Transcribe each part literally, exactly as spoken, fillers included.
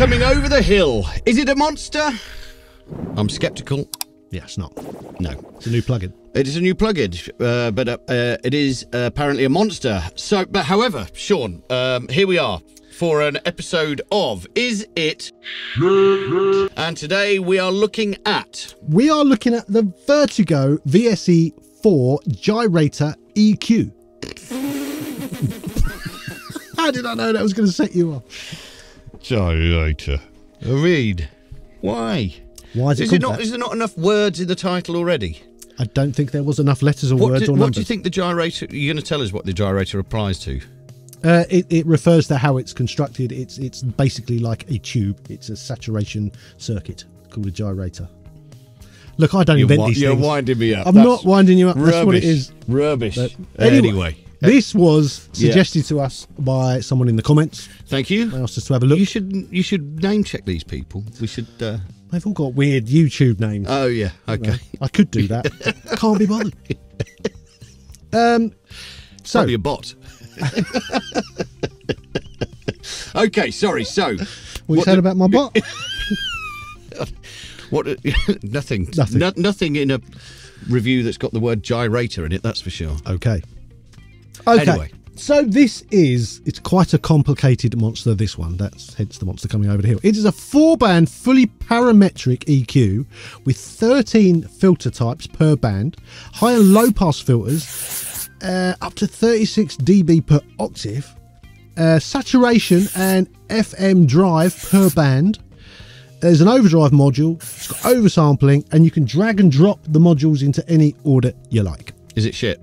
coming over the hill. Is it a monster? I'm skeptical. Yeah, it's not. No. It's a new plugin. It is a new plugin, uh, but uh, uh, it is uh, apparently a monster. So, but however, Sean, um, here we are for an episode of Is It? And today we are looking at... We are looking at the VERTIGO V S E four Gyrator E Q. How did I know that was going to set you off? Gyrator. Read. Why? Why is it, is it not? That? Is there not enough words in the title already? I don't think there was enough letters or what words did, or numbers. What do you think the gyrator... You're going to tell us what the gyrator applies to? Uh, it, it refers to how it's constructed. It's it's basically like a tube. It's a saturation circuit called a gyrator. Look, I don't you're invent these you're things. You're winding me up. I'm That's not winding you up. Rubbish. That's what it is. Rubbish. But anyway. anyway. This was suggested yeah. to us by someone in the comments. Thank you. They asked us to have a look. You should you should name check these people. We should. Uh... They've all got weird YouTube names. Oh yeah, okay. I could do that. Can't be bothered. Um, so probably a bot. Okay, sorry. So what you said the... about my bot? What? Nothing. Nothing. No, nothing in a review that's got the word gyrator in it. That's for sure. Okay. Okay, anyway. So this is, it's quite a complicated monster, this one. That's hence the monster coming over the hill. It is a four-band, fully parametric E Q with thirteen filter types per band, high and low-pass filters, uh, up to thirty-six decibels per octave, uh, saturation and F M drive per band. There's an overdrive module, it's got oversampling, and you can drag and drop the modules into any order you like. Is it shit?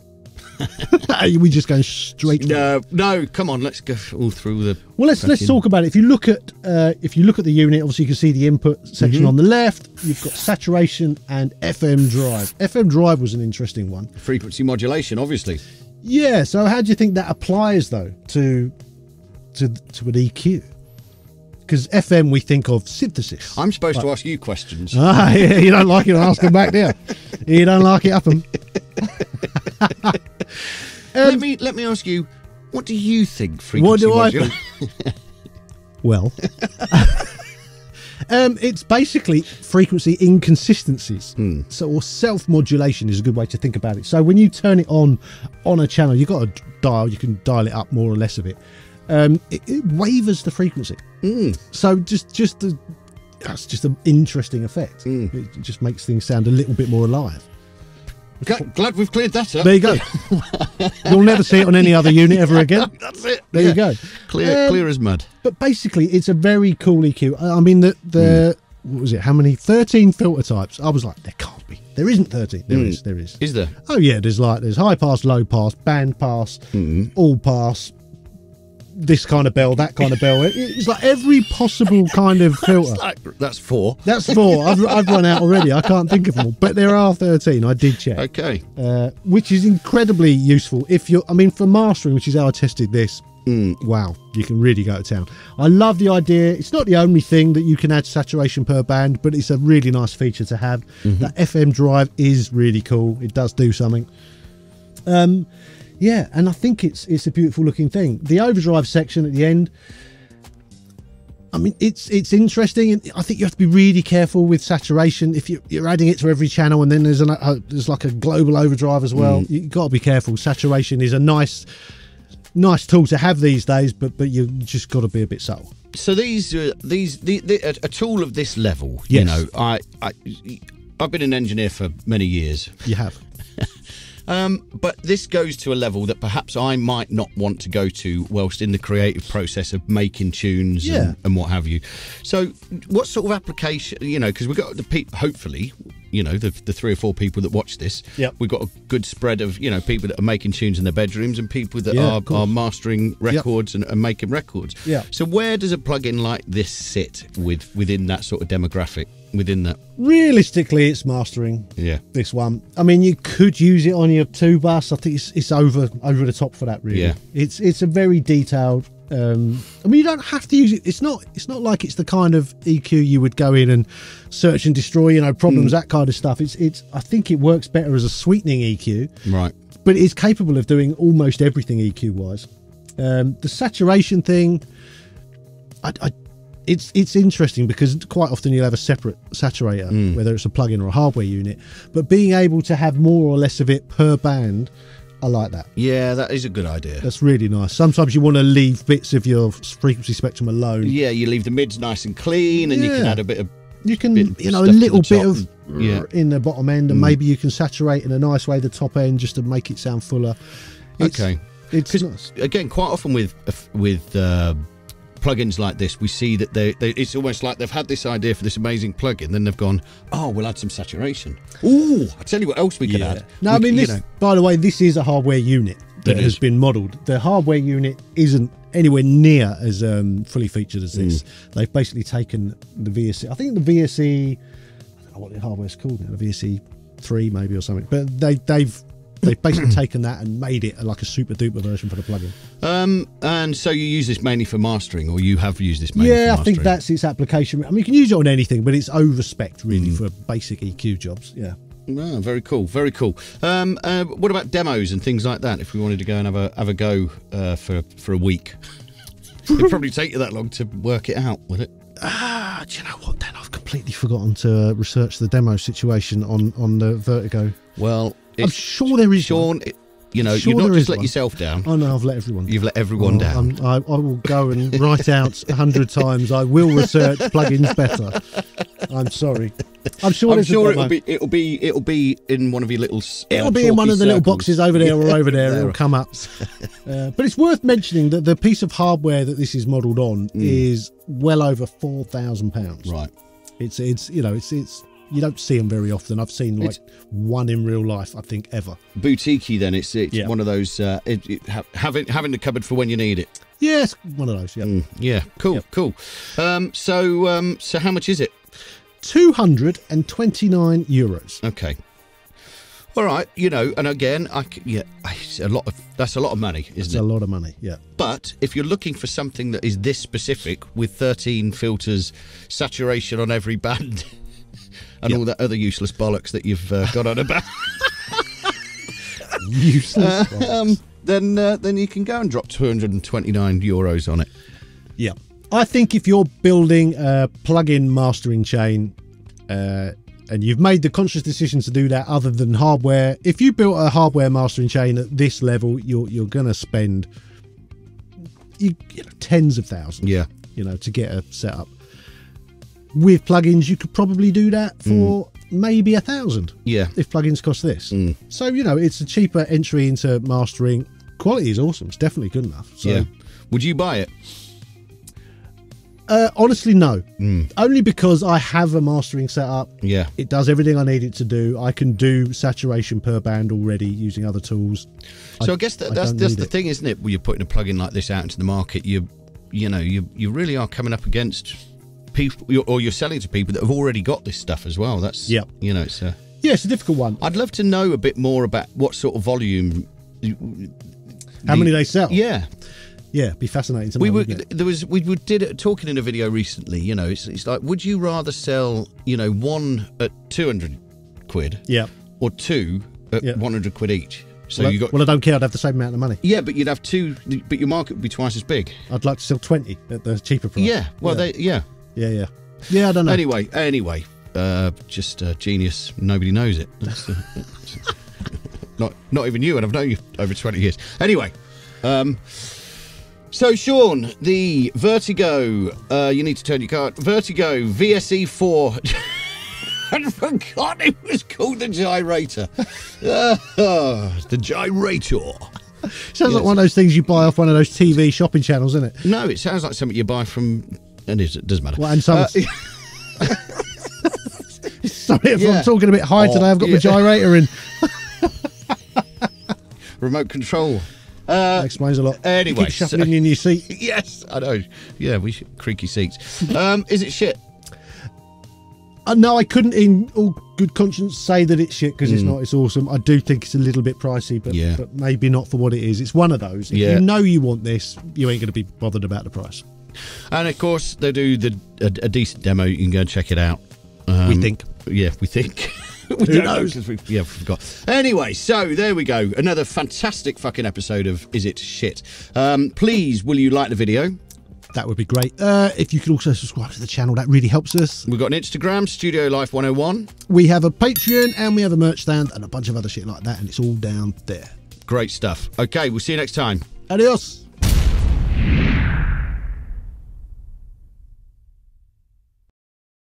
Are we just going straight? No, no. Come on, let's go all through the. Well, let's let's in. talk about it. If you look at uh, if you look at the unit, obviously you can see the input section mm-hmm. on the left. You've got saturation and F M drive. F M drive was an interesting one. Frequency modulation, obviously. Yeah. So how do you think that applies though to to to an E Q? Because F M we think of synthesis. I'm supposed like, to ask you questions. Ah, yeah, you don't like it, I'll ask them back there. You don't like it, up them. um, let me let me ask you, what do you think frequency what do modulation? I think? Well, um, it's basically frequency inconsistencies. Hmm. So, or self-modulation is a good way to think about it. So, when you turn it on on a channel, you've got a dial. You can dial it up more or less of it. Um, it, it wavers the frequency. Mm. So just just the, that's just an interesting effect. Mm. It just makes things sound a little bit more alive. Glad, glad we've cleared that up. There you go. You'll never see it on any other unit ever again. That's it. There yeah. you go. Clear, um, clear as mud. But basically, it's a very cool E Q. I mean, the the mm. what was it? How many? thirteen filter types. I was like, there can't be. There isn't thirteen. There mm. is. There is. Is there? Oh yeah. There's like there's high pass, low pass, band pass, mm. all pass. This kind of bell, that kind of bell. It's like every possible kind of filter. That's, like, that's four. That's four. I've, I've run out already. I can't think of them all. But there are thirteen. I did check. Okay. Uh, which is incredibly useful. If you're, I mean, for mastering, which is how I tested this, mm. wow, you can really go to town. I love the idea. It's not the only thing that you can add saturation per band, but it's a really nice feature to have. Mm-hmm. That F M drive is really cool. It does do something. Um... Yeah, and I think it's it's a beautiful looking thing. The overdrive section at the end, I mean, it's it's interesting, and I think you have to be really careful with saturation if you, you're adding it to every channel, and then there's an uh, there's like a global overdrive as well. Mm. You've got to be careful. Saturation is a nice nice tool to have these days, but but you've just got to be a bit subtle. So these uh, these the, the, a tool of this level, yes. you know, I I I've been an engineer for many years. You have. Um, but this goes to a level that perhaps I might not want to go to whilst in the creative process of making tunes yeah. and, and what have you. So what sort of application, you know, because we've got the people, hopefully, you know, the, the three or four people that watch this, yep. we've got a good spread of, you know, people that are making tunes in their bedrooms and people that yeah, are, are mastering records yep. and, and making records. Yeah. So where does a plugin like this sit with within that sort of demographic? Within that, realistically, it's mastering. Yeah, this one. I mean, you could use it on your two bus. I think it's it's over over the top for that. Really, yeah. It's it's a very detailed. Um, I mean, you don't have to use it. It's not it's not like it's the kind of E Q you would go in and search and destroy. You know, problems mm. that kind of stuff. It's it's. I think it works better as a sweetening E Q. Right. But it's capable of doing almost everything E Q wise. Um, the saturation thing, I. I it's it's interesting because quite often you'll have a separate saturator, mm. whether it's a plug-in or a hardware unit, but being able to have more or less of it per band, I like that. Yeah, that is a good idea. That's really nice. Sometimes you want to leave bits of your frequency spectrum alone. Yeah, you leave the mids nice and clean, and yeah. you can add a bit of you can bit, you know a little bit of yeah. in the bottom end, and mm. maybe you can saturate in a nice way the top end just to make it sound fuller. It's, okay, it's nice. Again, quite often with with. Uh, plugins like this, we see that they, they it's almost like they've had this idea for this amazing plugin, then they've gone, oh, we'll add some saturation. Oh, I'll tell you what else we can yeah. add. No, we, I mean, this, know. by the way, this is a hardware unit that it has is. been modelled. The hardware unit isn't anywhere near as um, fully featured as this. Mm. They've basically taken the V S E, I think the V S E, I don't know what the hardware's called now, the V S E three maybe or something, but they, they've They've basically taken that and made it like a super duper version for the plugin. Um, and so you use this mainly for mastering, or you have used this mainly yeah, for mastering? Yeah, I think that's its application. I mean, you can use it on anything, but it's over-spec'd really mm. for basic E Q jobs, yeah. Ah, very cool, very cool. Um, uh, what about demos and things like that, if we wanted to go and have a, have a go uh, for, for a week? It'd probably take you that long to work it out, would it? Ah, do you know what, Dan? I've completely forgotten to uh, research the demo situation on, on the Vertigo. Well... It's, I'm sure there is Sean, one. You know, sure you've not just let one. yourself down. Oh, no, I've let everyone down. You've let everyone oh, down. I, I will go and write out a hundred times, I will research plugins better. I'm sorry. I'm sure, I'm sure it'll, be, it'll, be, it'll be in one of your little... Uh, it'll be in one of the circles. little boxes over there or over there. It'll come up. Uh, but it's worth mentioning that the piece of hardware that this is modelled on mm. is well over four thousand pounds. Right. It's, it's you know, it's... it's You don't see them very often. I've seen like it's, one in real life, I think, ever. Boutique-y then, it's, it's yeah. one of those, uh, it, it, ha having, having the cupboard for when you need it. Yeah, it's one of those, yeah. Mm, yeah, cool, yeah. cool. Um, so, um, so how much is it? two hundred and twenty-nine euros. Okay. All right, you know, and again, I, yeah, it's a lot of, that's a lot of money, isn't that's it? It's a lot of money, yeah. But if you're looking for something that is this specific, with thirteen filters, saturation on every band... and yep. all that other useless bollocks that you've uh, got on about. Useless bollocks. Uh, um, then, uh, then you can go and drop two hundred and twenty-nine euros on it. Yeah. I think if you're building a plug-in mastering chain uh, and you've made the conscious decision to do that other than hardware, if you built a hardware mastering chain at this level, you're, you're going to spend you, you know, tens of thousands yeah. you know, to get a setup. With plugins, you could probably do that for mm. maybe a thousand. Yeah, if plugins cost this, mm. so you know it's a cheaper entry into mastering. Quality is awesome; it's definitely good enough. So. Yeah, would you buy it? Uh, honestly, no. Mm. Only because I have a mastering setup. Yeah, it does everything I need it to do. I can do saturation per band already using other tools. So I, I guess that, I that's that's the it. thing, isn't it? When you're putting a plugin like this out into the market, you you know you you really are coming up against. People, or you're selling to people that have already got this stuff as well. That's yeah, you know, it's a yeah, it's a difficult one. I'd love to know a bit more about what sort of volume, how the, many they sell. Yeah, yeah, be fascinating. To know, we were there was we were did it, talking in a video recently. You know, it's it's like, would you rather sell you know one at two hundred quid, yeah, or two at yeah. one hundred quid each? So well, you got well, I don't care. I'd have the same amount of money. Yeah, but you'd have two, but your market would be twice as big. I'd like to sell twenty at the cheaper price. Yeah, well, yeah. they yeah. Yeah, yeah. Yeah, I don't know. Anyway, anyway, uh, just uh, genius. Nobody knows it. That's, uh, not not even you, and I've known you over twenty years. Anyway, um, so Sean, the Vertigo, uh, you need to turn your card. Vertigo V S E four. I forgot it was called the Gyrator. Uh, oh, the Gyrator. Sounds yes. like one of those things you buy off one of those T V shopping channels, isn't it? No, it sounds like something you buy from... And it doesn't matter. Well, and some uh, sorry if yeah. I'm talking a bit high oh, today. I've got yeah. my gyrator in. Remote control. Uh, that explains a lot. Anyway, you keep shuffling so, in your seat. Yes, I know. Yeah, we should, creaky seats. Um, is it shit? Uh, no, I couldn't in all good conscience say that it's shit because mm. it's not. It's awesome. I do think it's a little bit pricey, but, yeah. but maybe not for what it is. It's one of those. If yeah. you know you want this, you ain't going to be bothered about the price. And of course they do the a, a decent demo. You can go and check it out. Um, we think yeah we think we who knows know, we, yeah we forgot anyway. So there we go, another fantastic fucking episode of Is It Shit. Um, please, will you like the video? that would be great. Uh, if you could also subscribe to the channel, that really helps us. We've got an Instagram, Studio Life one oh one. We have a Patreon and we have a merch stand and a bunch of other shit like that, and it's all down there. Great stuff. Okay, we'll see you next time. Adios.